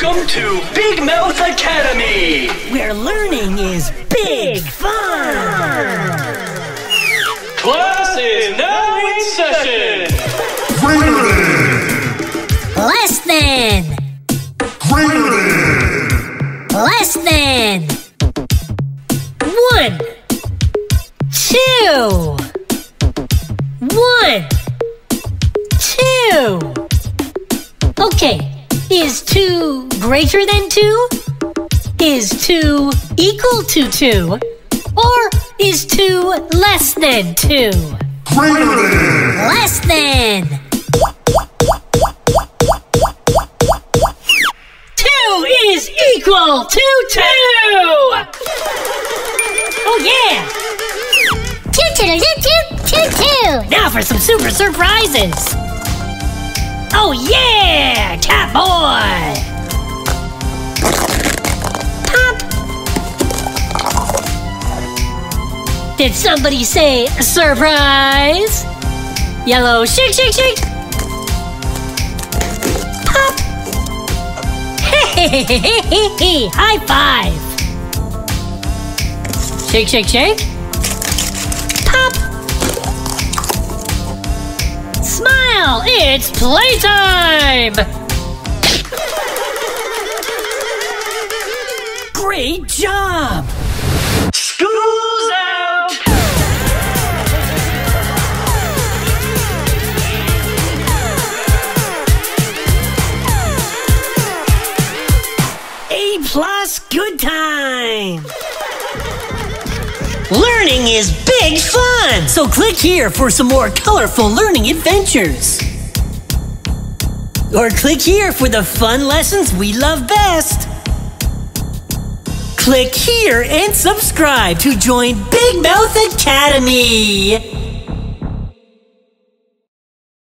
Welcome to Big Mouth Academy, where learning is big fun. Class is now in session. Greater than. Less than. Greater than. Less than. 1, 2. 1, 2. Okay. Is 2 greater than 2? Is 2 equal to 2? Or is 2 less than 2? Greater than! Less than! 2 is equal to 2! Oh yeah! 2, 2, 2, 2, 2, 2! Now for some super surprises! Oh yeah, cat boy! Pop! Did somebody say surprise? Yellow, shake, shake, shake! Pop! Hey! High five! Shake, shake, shake! Pop! Smile! It's playtime! Great job! School's out! A+ good time! Learning is big fun! So click here for some more colorful learning adventures. Or click here for the fun lessons we love best. Click here and subscribe to join Big Mouth Academy.